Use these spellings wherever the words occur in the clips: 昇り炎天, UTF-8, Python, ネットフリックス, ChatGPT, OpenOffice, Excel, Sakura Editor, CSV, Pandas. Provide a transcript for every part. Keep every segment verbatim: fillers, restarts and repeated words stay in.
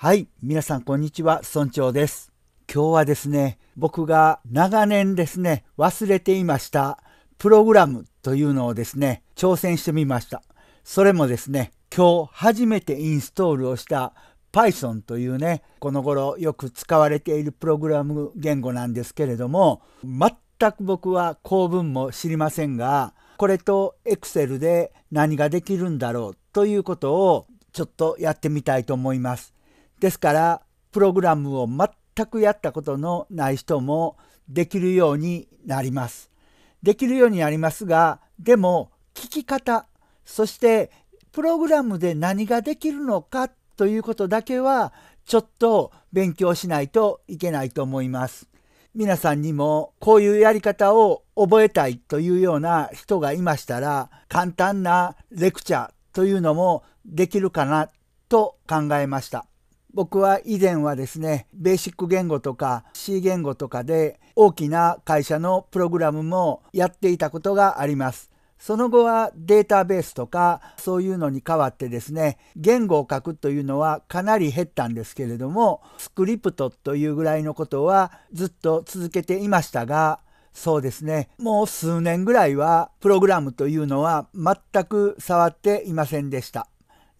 はい、皆さんこんにちは、村長です。今日はですね、僕が長年ですね、忘れていましたプログラムというのをですね、挑戦してみました。それもですね、今日初めてインストールをした Python というね、この頃よく使われているプログラム言語なんですけれども、全く僕は構文も知りませんが、これと Excel で何ができるんだろうということをちょっとやってみたいと思います。ですからプログラムを全くやったことのない人もできるようになります。できるようになりますが、でも聞き方、そしてプログラムで何ができるのかということだけはちょっと勉強しないといけないと思います。皆さんにもこういうやり方を覚えたいというような人がいましたら、簡単なレクチャーというのもできるかなと考えました。僕は以前はですね、ベーシック言語とか C 言語とかで大きな会社のプログラムもやっていたことがあります。その後はデータベースとかそういうのに変わってですね、言語を書くというのはかなり減ったんですけれども、スクリプトというぐらいのことはずっと続けていましたが、そうですね、もう数年ぐらいはプログラムというのは全く触っていませんでした。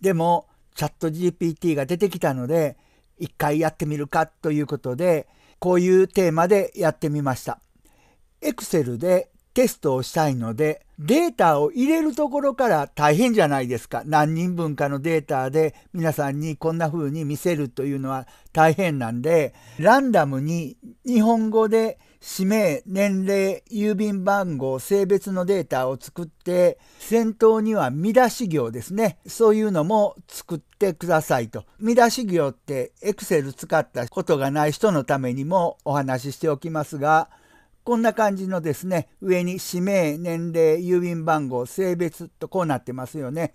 でもチャット ジーピーティー が出てきたので、一回やってみるかということで、こういうテーマでやってみました。Excel でテストをしたいので、データを入れるところから大変じゃないですか。何人分かのデータで皆さんにこんな風に見せるというのは大変なんで、ランダムに日本語で氏名、年齢、郵便番号、性別のデータを作って、先頭には見出し行ですね。そういうのも作ってくださいと。見出し行ってExcel使ったことがない人のためにもお話ししておきますが、こんな感じのですね、上に氏名、年齢、郵便番号、性別とこうなってますよね。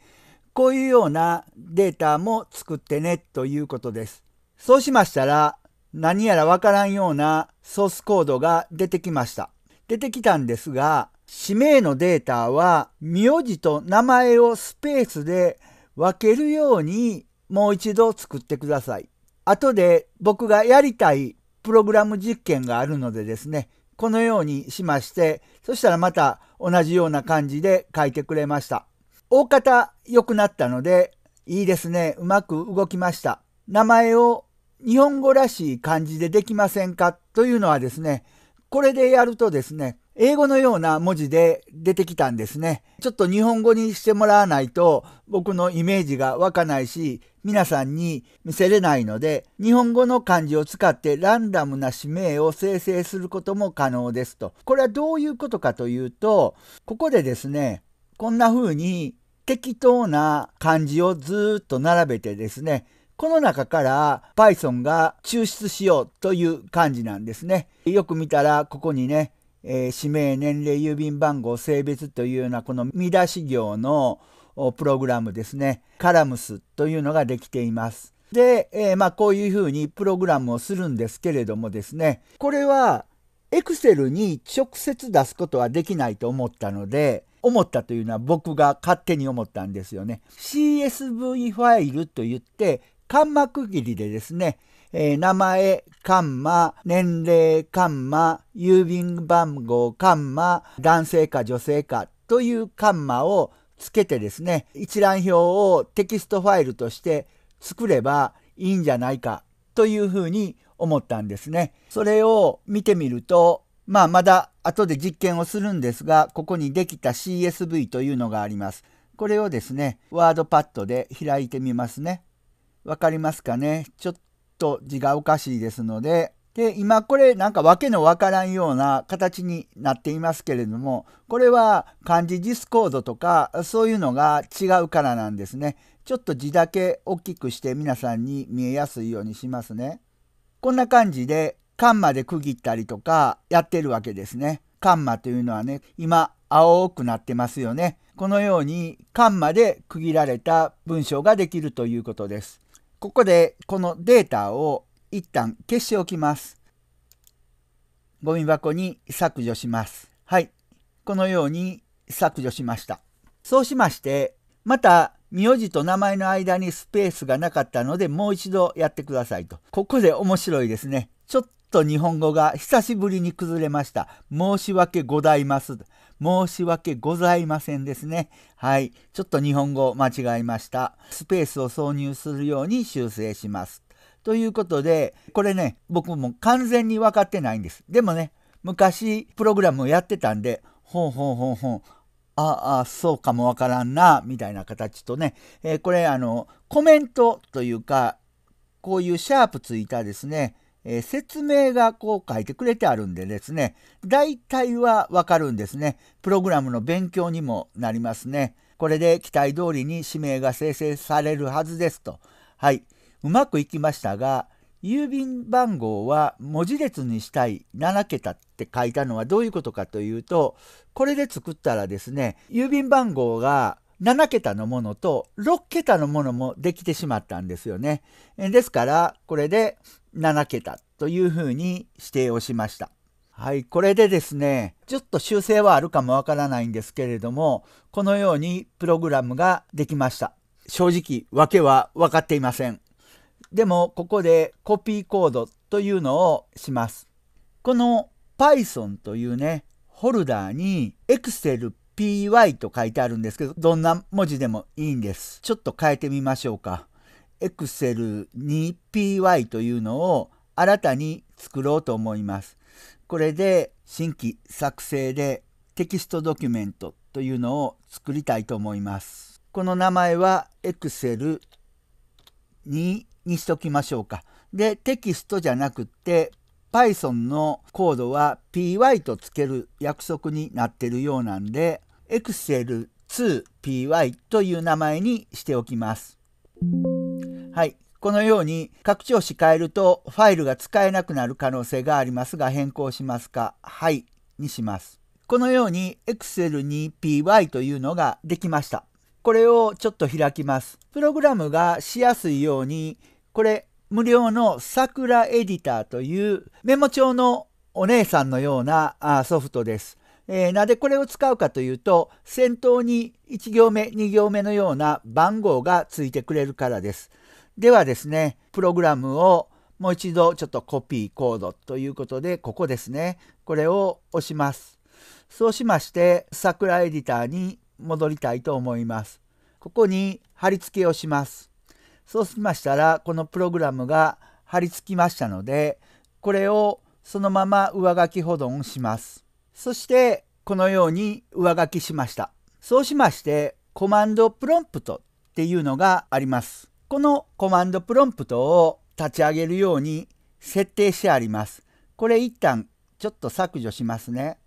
こういうようなデータも作ってねということです。そうしましたら、何やらわからんようなソースコードが出てきました。出てきたんですが、氏名のデータは名字と名前をスペースで分けるようにもう一度作ってください。後で僕がやりたいプログラム実験があるのでですね、このようにしまして、そしたらまた同じような感じで書いてくれました。大方良くなったので、いいですね、うまく動きました。名前を日本語らしい感じでできませんかというのはですね、これでやるとですね、英語のような文字で出てきたんですね。ちょっと日本語にしてもらわないと僕のイメージが湧かないし、皆さんに見せれないので、日本語の漢字を使ってランダムな氏名を生成することも可能ですと。これはどういうことかというと、ここでですね、こんな風に適当な漢字をずっと並べてですね、この中から Python が抽出しようという感じなんですね。よく見たらここにね、えー、氏名、年齢、郵便番号、性別というようなこの見出し行のプログラムですね、カラムスというのができています。で、えー、まあこういうふうにプログラムをするんですけれどもですね、これは Excel に直接出すことはできないと思ったので、思ったというのは僕が勝手に思ったんですよね。シーエスブイ ファイルといって、カンマ区切りでですね、えー、名前、カンマ、年齢、カンマ、郵便番号、カンマ、男性か女性かというカンマをつけてですね、一覧表をテキストファイルとして作ればいいんじゃないかというふうに思ったんですね。それを見てみると、まあまだ後で実験をするんですが、ここにできた シーエスブイ というのがあります。これをですね、ワードパッドで開いてみますね。わかりますかね。ちょっと字がおかしいですので、で、今これなんかわけのわからんような形になっていますけれども、これは漢字ディスコードとかそういうのが違うからなんですね。ちょっと字だけ大きくして皆さんに見えやすいようにしますね。こんな感じでカンマで区切ったりとかやってるわけですね。カンマというのはね、今青くなってますよね。このようにカンマで区切られた文章ができるということです。ここでこのデータを一旦消しておきます。ゴミ箱に削除します。はい。このように削除しました。そうしまして、また名字と名前の間にスペースがなかったのでもう一度やってくださいと。ここで面白いですね。ちょっと日本語が久しぶりに崩れました。申し訳ございます。申し訳ございませんですね。はい。ちょっと日本語を間違えました。スペースを挿入するように修正します。ということで、これね、僕も完全に分かってないんです。でもね、昔プログラムをやってたんで、ほんほんほんほん。ああ、そうかもわからんな、みたいな形とね、えー、これ、あの、コメントというか、こういうシャープついたですね、えー、説明がこう書いてくれてあるんでですね、大体はわかるんですね。プログラムの勉強にもなりますね。これで期待通りに氏名が生成されるはずですと。はい、うまくいきましたが、郵便番号は文字列にしたいななけたって書いたのはどういうことかというと、これで作ったらですね、郵便番号がななけたのものとろっけたのものもできてしまったんですよね。ですからこれでななけたというふうに指定をしました。はい、これでですね、ちょっと修正はあるかもわからないんですけれども、このようにプログラムができました。正直わけは分かっていません。でもここでコピーコードというのをします。この Python というね、フォルダーに Excel ピーワイ と書いてあるんですけど、どんな文字でもいいんです。ちょっと変えてみましょうか。Excel に ピーワイ というのを新たに作ろうと思います。これで新規作成でテキストドキュメントというのを作りたいと思います。この名前は Excel ににしときましょうか。で、テキストじゃなくって、Python のコードは ピーワイ とつける約束になってるようなんで、エクセルツーピーワイ という名前にしておきます。はい。このように拡張子変えるとファイルが使えなくなる可能性がありますが、変更しますか。はい。にします。このように エクセルツーピーワイ というのができました。これをちょっと開きます。プログラムがしやすいように、これ無料のさくらエディターというメモ帳のお姉さんのようなソフトです。えー、なんでこれを使うかというと、先頭にいち行目に行目のような番号がついてくれるからです。ではですね、プログラムをもう一度ちょっとコピーコードということで、ここですね、これを押します。そうしまして、さくらエディターに戻りたいと思います。ここに貼り付けをします。そうしましたら、このプログラムが貼り付きましたので、これをそのまま上書き保存します。そして、このように上書きしました。そうしまして、コマンドプロンプトっていうのがあります。このコマンドプロンプトを立ち上げるように設定してあります。これ一旦ちょっと削除しますね。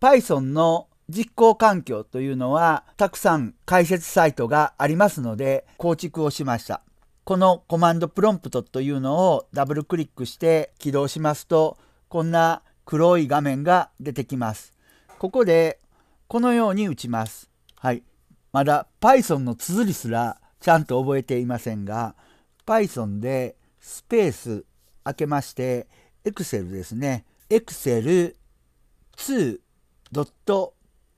Python の実行環境というのはたくさん解説サイトがありますので構築をしました。このコマンドプロンプトというのをダブルクリックして起動しますと、こんな黒い画面が出てきます。ここでこのように打ちます。はい。まだ Python の綴りすらちゃんと覚えていませんが、Python でスペース開けまして、Excel ですね。エクセルツー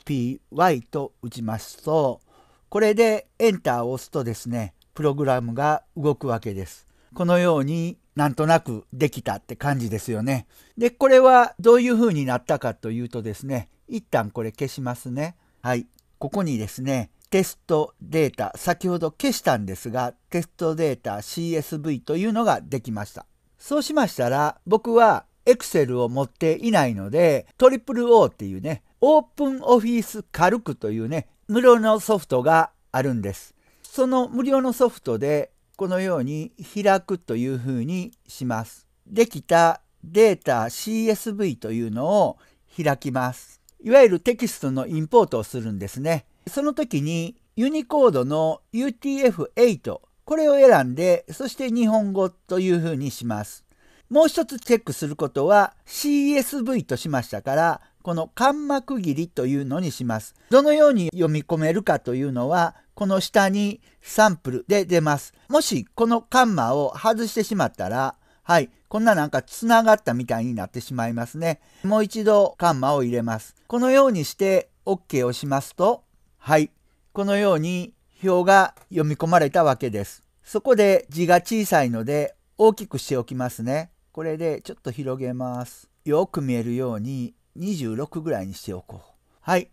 ピーワイ と打ちますと、これでエンターを押すとですね、プログラムが動くわけです。このようになんとなくできたって感じですよね。で、これはどういう風になったかというとですね、一旦これ消しますね。はい。ここにですね、テストデータ、先ほど消したんですが、テストデータ シーエスブイ というのができました。そうしましたら、僕はExcel を持っていないので、トリプルオー っていうね、OpenOffice 軽くというね、無料のソフトがあるんです。その無料のソフトで、このように開くというふうにします。できたデータ シーエスブイ というのを開きます。いわゆるテキストのインポートをするんですね。その時に、ユニコードの ユーティーエフエイト、これを選んで、そして日本語というふうにします。もう一つチェックすることは シーエスブイ としましたから、このカンマ区切りというのにします。どのように読み込めるかというのは、この下にサンプルで出ます。もしこのカンマを外してしまったら、はい、こんななんかつながったみたいになってしまいますね。もう一度カンマを入れます。このようにして OK をしますと、はい、このように表が読み込まれたわけです。そこで字が小さいので大きくしておきますね。これでちょっと広げます。よく見えるようににじゅうろくぐらいにしておこう。はい。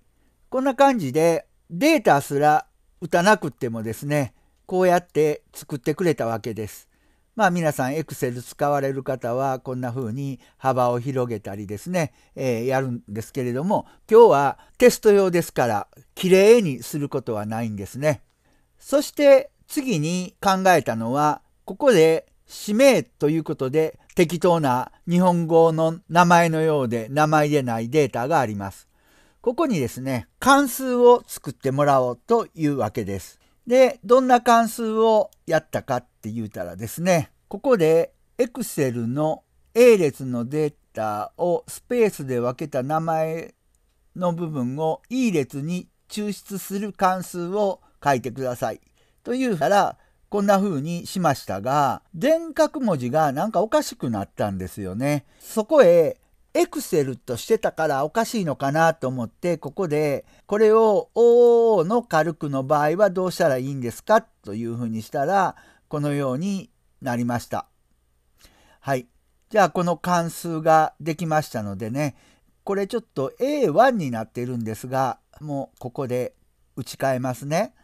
こんな感じでデータすら打たなくってもですね、こうやって作ってくれたわけです。まあ皆さん Excel 使われる方はこんな風に幅を広げたりですね、えー、やるんですけれども、今日はテスト用ですからきれいにすることはないんですね。そして次に考えたのは、ここで氏名ということで適当な日本語の名前のようで名前でないデータがあります。ここにですね、関数を作ってもらおうというわけです。で、どんな関数をやったかって言うたらですね、ここで Excel の A 列のデータをスペースで分けた名前の部分を E 列に抽出する関数を書いてください。というから、こんな風にしましたが、電格文字がなんかおかしくなったんですよね。そこへExcel としてたからおかしいのかなと思って、ここでこれを オーオー の軽くの場合はどうしたらいいんですかというふうにしたら、このようになりました。はい。じゃあこの関数ができましたのでね、これちょっと エーワン になってるんですが、もうここで打ち替えますね。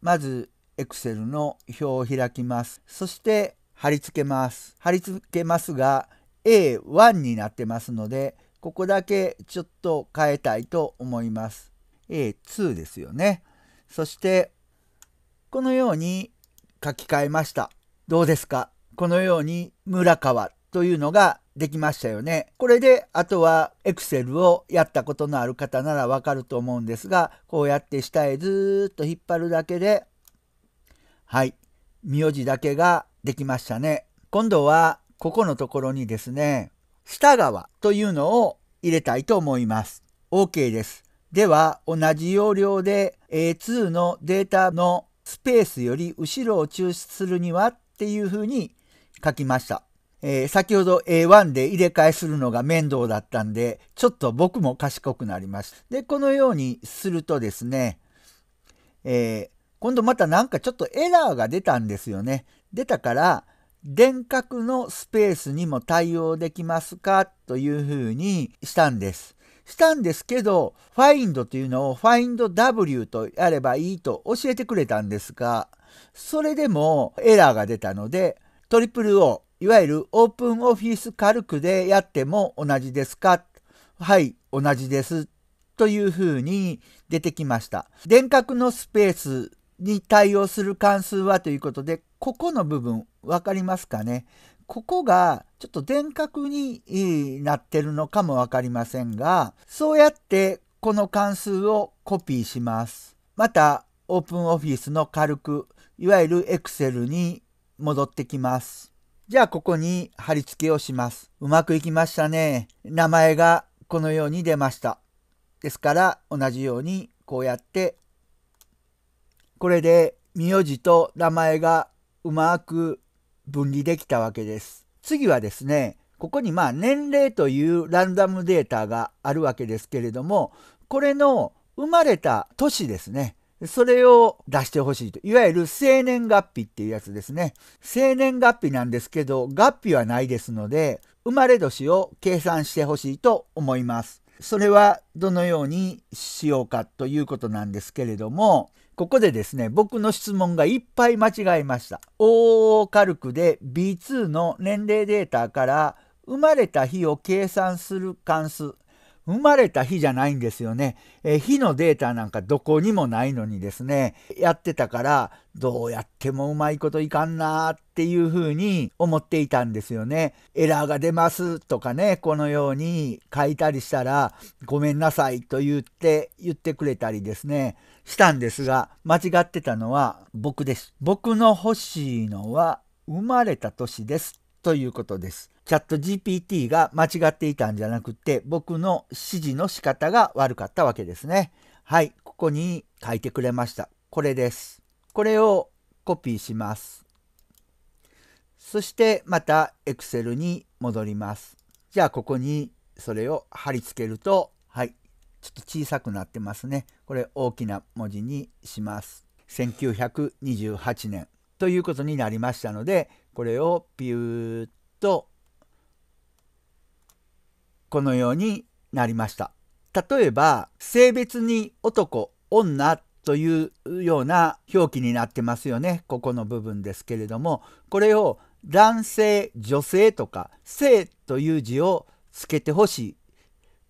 まず Excel の表を開きます。そして貼り付けます。貼り付けますがエーワン になってますので、ここだけちょっと変えたいと思います。エーツー ですよね。そしてこのように書き換えました。どうですか？このように村川というのができましたよね。これであとは Excel をやったことのある方ならわかると思うんですが、こうやって下へずーっと引っ張るだけで、はい、名字だけができましたね。今度はここのところにですね、下側というのを入れたいと思います。OK です。では、同じ要領で エーツー のデータのスペースより後ろを抽出するにはっていうふうに書きました。えー、先ほど エーワン で入れ替えするのが面倒だったんで、ちょっと僕も賢くなりました。で、このようにするとですね、えー、今度またなんかちょっとエラーが出たんですよね。出たから、電格のスペースにも対応できますかというふうにしたんです。したんですけど、find というのを findw とやればいいと教えてくれたんですが、それでもエラーが出たので、トリプルオー、いわゆる OpenOffice 軽くでやっても同じですか？はい、同じです。というふうに出てきました。電格のスペースに対応する関数はということで、ここの部分分かりますかね。ここがちょっと電格になってるのかも分かりませんが、そうやってこの関数をコピーします。また OpenOffice の軽く、いわゆる Excel に戻ってきます。じゃあここに貼り付けをします。うまくいきましたね。名前がこのように出ました。ですから同じようにこうやって、これで名字と名前がうまく分離できたわけです。次はですね、ここにまあ年齢というランダムデータがあるわけですけれども、これの生まれた年ですね。それを出してほしいと。いわゆる生年月日っていうやつですね。生年月日なんですけど、月日はないですので、生まれ年を計算してほしいと思います。それはどのようにしようかということなんですけれども、ここでですね、僕の質問がいっぱい間違えました。オーオー カルクで ビーツー の年齢データから生まれた日を計算する関数。生まれた日じゃないんですよね。え、日のデータなんかどこにもないのにですね、やってたからどうやってもうまいこといかんなーっていうふうに思っていたんですよね。エラーが出ますとかね、このように書いたりしたらごめんなさいと言って言ってくれたりですね、したんですが、間違ってたのは僕です。僕の欲しいのは生まれた年ですということです。チャット ジーピーティー が間違っていたんじゃなくて、僕の指示の仕方が悪かったわけですね。はい、ここに書いてくれました。これです。これをコピーします。そしてまた Excel に戻ります。じゃあここにそれを貼り付けると、はい、ちょっと小さくなってますね。これ大きな文字にします。せんきゅうひゃくにじゅうはちねんということになりましたので、これをピューッとこのようになりました。例えば性別に男女というような表記になってますよね。ここの部分ですけれども、これを男性女性とか性という字をつけてほしい。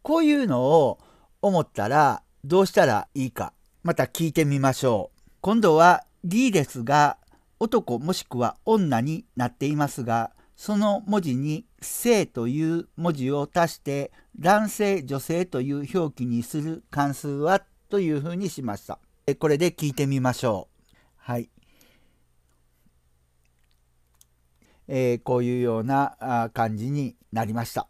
こういうのを思ったらどうしたらいいか、また聞いてみましょう。今度は D ですが、男もしくは女になっていますが、その文字に「性」という文字を足して男性女性という表記にする関数はというふうにしました。これで聞いてみましょう。はい、えー、こういうような感じになりました。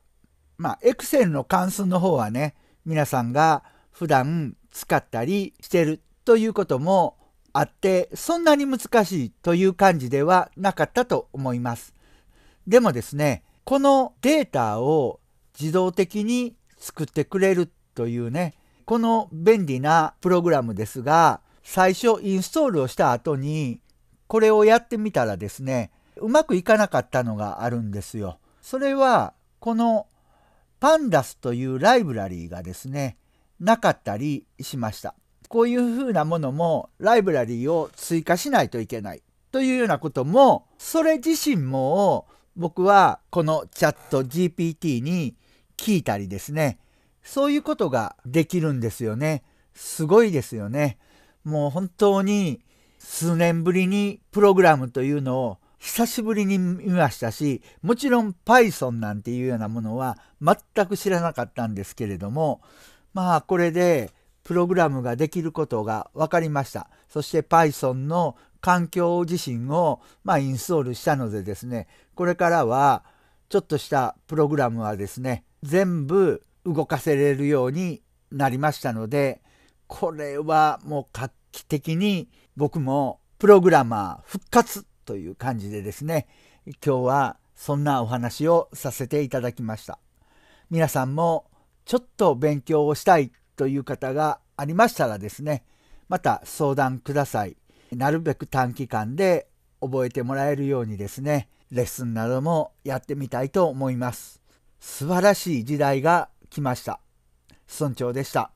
まあ Excel の関数の方はね、皆さんが普段使ったりしてるということもあって、そんなに難しいという感じではなかったと思います。でもですね、このデータを自動的に作ってくれるというね、この便利なプログラムですが、最初インストールをした後にこれをやってみたらですね、うまくいかなかったのがあるんですよ。それはこの Pandas というライブラリーがですね、なかったりしました。こういうふうなものもライブラリーを追加しないといけないというようなことも、それ自身も僕はこのチャット ジーピーティー に聞いたりですね、そういうことができるんですよね。すごいですよね。もう本当に数年ぶりにプログラムというのを久しぶりに見ましたし、もちろん Python なんていうようなものは全く知らなかったんですけれども、まあこれでプログラムができることが分かりました。そして Python の環境自身を、まあ、インストールしたのでですね、これからはちょっとしたプログラムはですね、全部動かせれるようになりましたので、これはもう画期的に僕もプログラマー復活という感じでですね、今日はそんなお話をさせていただきました。皆さんもちょっと勉強をしたいという方がありましたらですね、また相談ください。なるべく短期間で覚えてもらえるようにですね、レッスンなどもやってみたいと思います。素晴らしい時代が来ました。村長でした。